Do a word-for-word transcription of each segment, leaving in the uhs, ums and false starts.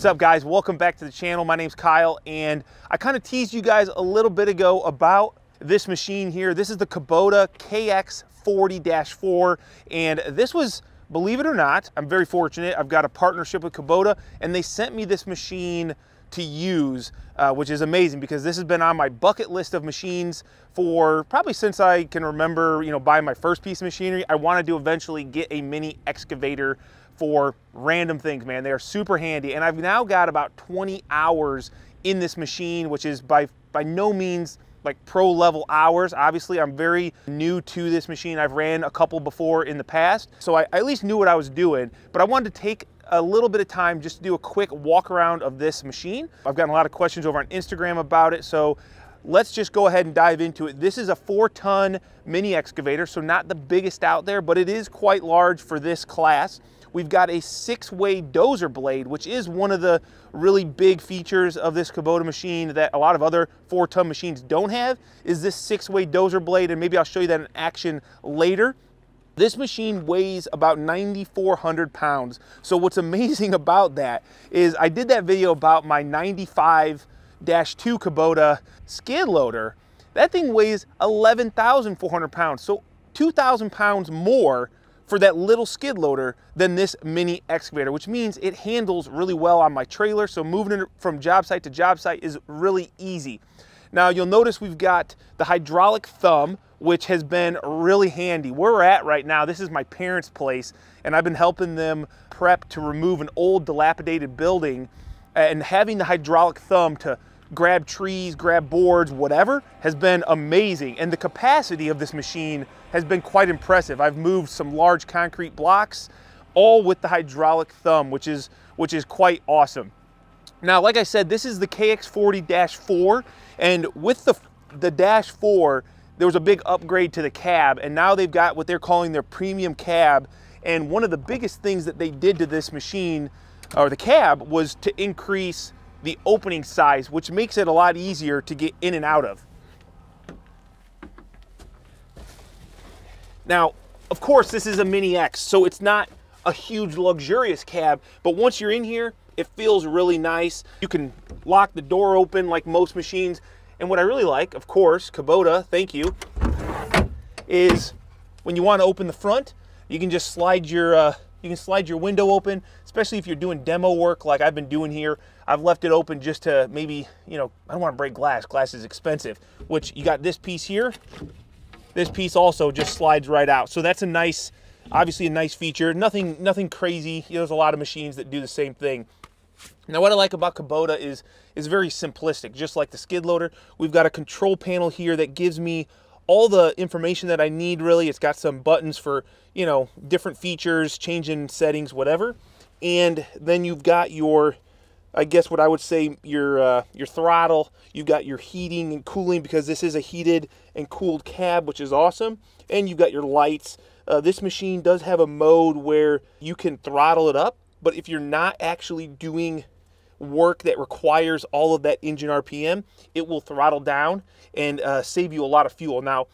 What's up, guys? Welcome back to the channel. My name's Kyle, and I kind of teased you guys a little bit ago about this machine here. This is the Kubota K X forty dash four, and this was, believe it or not, I'm very fortunate. I've got a partnership with Kubota, and they sent me this machine to use, uh, which is amazing because this has been on my bucket list of machines for probably since I can remember, you know, buying my first piece of machinery. I wanted to eventually get a mini excavator for random things, man. They are super handy. And I've now got about twenty hours in this machine, which is by, by no means like pro level hours. Obviously, I'm very new to this machine. I've ran a couple before in the past, so I, I at least knew what I was doing, but I wanted to take a little bit of time just to do a quick walk around of this machine. I've gotten a lot of questions over on Instagram about it, so let's just go ahead and dive into it. This is a four ton mini excavator, so not the biggest out there, but it is quite large for this class. We've got a six-way dozer blade, which is one of the really big features of this Kubota machine that a lot of other four-ton machines don't have, is this six-way dozer blade, and maybe I'll show you that in action later. This machine weighs about ninety-four hundred pounds. So what's amazing about that is I did that video about my ninety-five dash two Kubota skid loader. That thing weighs eleven thousand four hundred pounds, so two thousand pounds more for that little skid loader than this mini excavator, which means it handles really well on my trailer. So moving it from job site to job site is really easy. Now you'll notice we've got the hydraulic thumb, which has been really handy. Where we're at right now, this is my parents' place, and I've been helping them prep to remove an old dilapidated building, and having the hydraulic thumb to grab trees, grab boards, whatever, has been amazing. And the capacity of this machine has been quite impressive. I've moved some large concrete blocks, all with the hydraulic thumb, which is, which is quite awesome. Now, like I said, this is the K X forty dash four, and with the, the dash four, there was a big upgrade to the cab, and now they've got what they're calling their premium cab. And one of the biggest things that they did to this machine, or the cab, was to increase the opening size, which makes it a lot easier to get in and out of. Now, of course, this is a Mini X, so it's not a huge luxurious cab, but once you're in here, it feels really nice. You can lock the door open like most machines. And what I really like, of course, Kubota, thank you, is when you want to open the front, you can just slide your, uh, you can slide your window open, especially if you're doing demo work like I've been doing here. I've left it open just to maybe, you know, I don't want to break glass. Glass is expensive, which you got this piece here. This piece also just slides right out. So that's a nice, obviously a nice feature. Nothing, nothing crazy. You know, there's a lot of machines that do the same thing. Now, what I like about Kubota is, is very simplistic. Just like the skid loader, we've got a control panel here that gives me all the information that I need, really. It's got some buttons for, you know, different features, changing settings, whatever. And then you've got your, I guess what I would say, your uh, your throttle. You've got your heating and cooling, because this is a heated and cooled cab, which is awesome. And you've got your lights. Uh, this machine does have a mode where you can throttle it up, but if you're not actually doing work that requires all of that engine R P M, it will throttle down and uh, save you a lot of fuel. Now,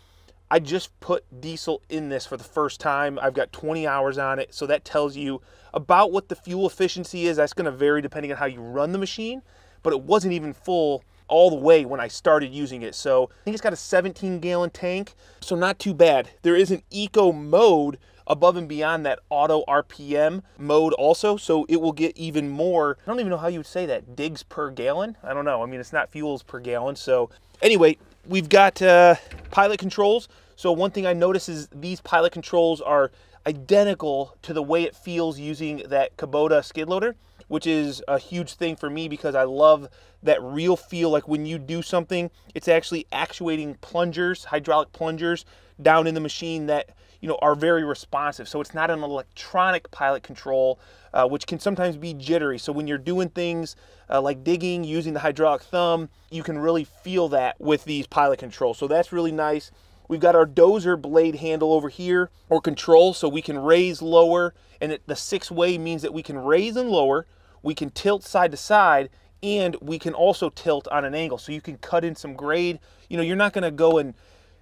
I just put diesel in this for the first time. I've got twenty hours on it, so that tells you about what the fuel efficiency is. That's going to vary depending on how you run the machine, but it wasn't even full all the way when I started using it. So I think it's got a seventeen gallon tank, so not too bad. There is an eco mode above and beyond that auto R P M mode also, so it will get even more. I don't even know how you would say that, digs per gallon? I don't know, I mean, it's not fuels per gallon. So anyway, we've got uh, pilot controls. So one thing I notice is these pilot controls are identical to the way it feels using that Kubota skid loader, which is a huge thing for me because I love that real feel. Like when you do something, it's actually actuating plungers, hydraulic plungers down in the machine that, you know, are very responsive. So it's not an electronic pilot control, uh, which can sometimes be jittery. So when you're doing things uh, like digging, using the hydraulic thumb, you can really feel that with these pilot controls. So that's really nice. We've got our dozer blade handle over here, or control, so we can raise, lower, and it, the six-way means that we can raise and lower, we can tilt side to side, and we can also tilt on an angle. So you can cut in some grade. You know, you're not gonna go and,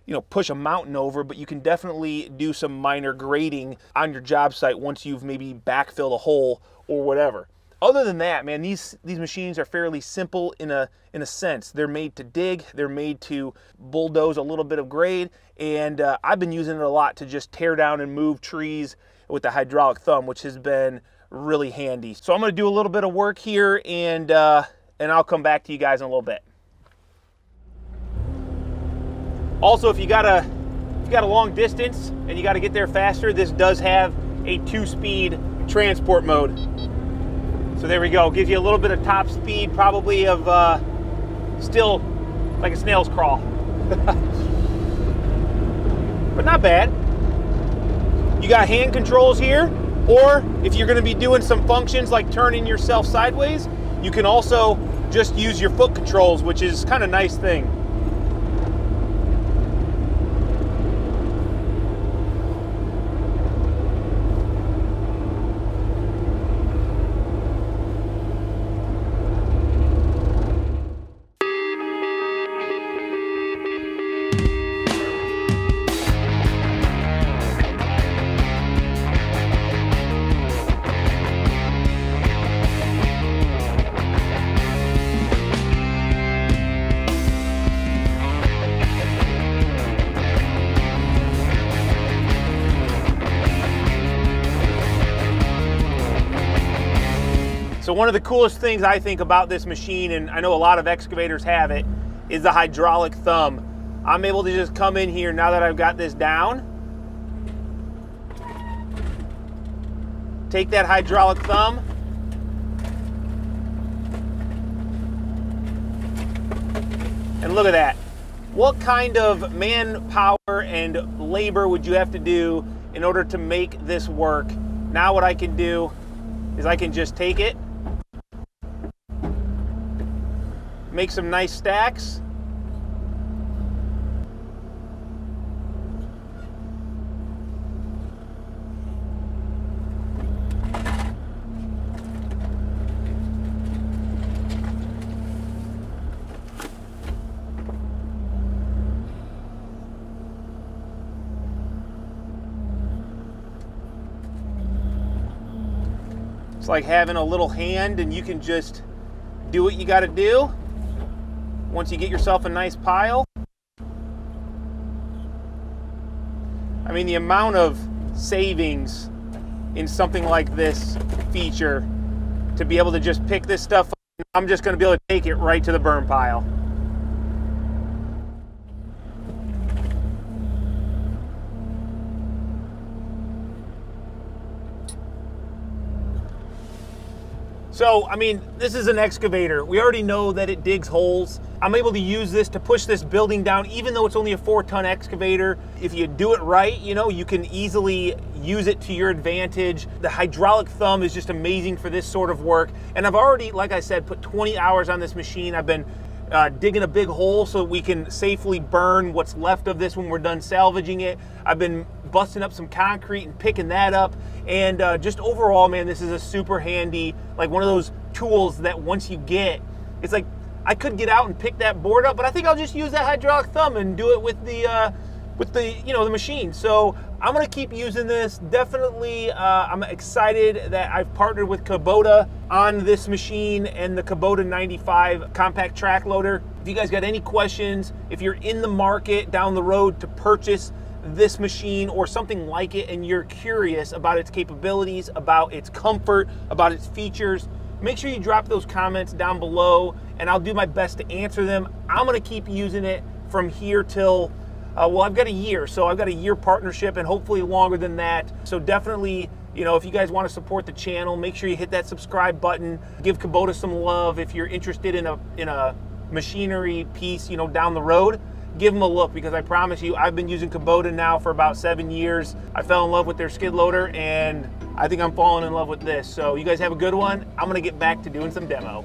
you know, push a mountain over, but you can definitely do some minor grading on your job site once you've maybe backfilled a hole or whatever. Other than that, man, these these machines are fairly simple in a in a sense. They're made to dig, they're made to bulldoze a little bit of grade, and uh, I've been using it a lot to just tear down and move trees with the hydraulic thumb, which has been really handy. So I'm going to do a little bit of work here, and uh, and I'll come back to you guys in a little bit. Also, if you got a if you got a long distance and you got to get there faster, this does have a two-speed transport mode. So there we go. Gives you a little bit of top speed, probably of uh, still like a snail's crawl, but not bad. You got hand controls here, or if you're going to be doing some functions like turning yourself sideways, you can also just use your foot controls, which is kind of a nice thing. So one of the coolest things I think about this machine, and I know a lot of excavators have it, is the hydraulic thumb. I'm able to just come in here now that I've got this down. Take that hydraulic thumb. And look at that. What kind of manpower and labor would you have to do in order to make this work? Now what I can do is I can just take it, make some nice stacks. It's like having a little hand, and you can just do what you got to do. Once you get yourself a nice pile. I mean, the amount of savings in something like this feature, to be able to just pick this stuff up, I'm just going to be able to take it right to the burn pile. So, I mean, this is an excavator. We already know that it digs holes. I'm able to use this to push this building down, even though it's only a four ton excavator. If you do it right, you know, you can easily use it to your advantage. The hydraulic thumb is just amazing for this sort of work. And I've already, like I said, put twenty hours on this machine. I've been uh, digging a big hole so we can safely burn what's left of this when we're done salvaging it. I've been busting up some concrete and picking that up, and uh, just overall, man, this is a super handy, like one of those tools that once you get, it's like I could get out and pick that board up, but I think I'll just use that hydraulic thumb and do it with the uh, with the you know the machine. So I'm gonna keep using this. Definitely, uh, I'm excited that I've partnered with Kubota on this machine and the Kubota ninety-five compact track loader. If you guys got any questions, if you're in the market down the road to purchase this machine or something like it, and you're curious about its capabilities, about its comfort, about its features, make sure you drop those comments down below, and I'll do my best to answer them. I'm going to keep using it from here till uh, well, I've got a year, so I've got a year partnership, and hopefully longer than that. So definitely, you know, if you guys want to support the channel, make sure you hit that subscribe button. Give Kubota some love if you're interested in a in a machinery piece, you know, down the road. Give them a look, because I promise you, I've been using Kubota now for about seven years. I fell in love with their skid loader, and I think I'm falling in love with this. So you guys have a good one. I'm gonna get back to doing some demo.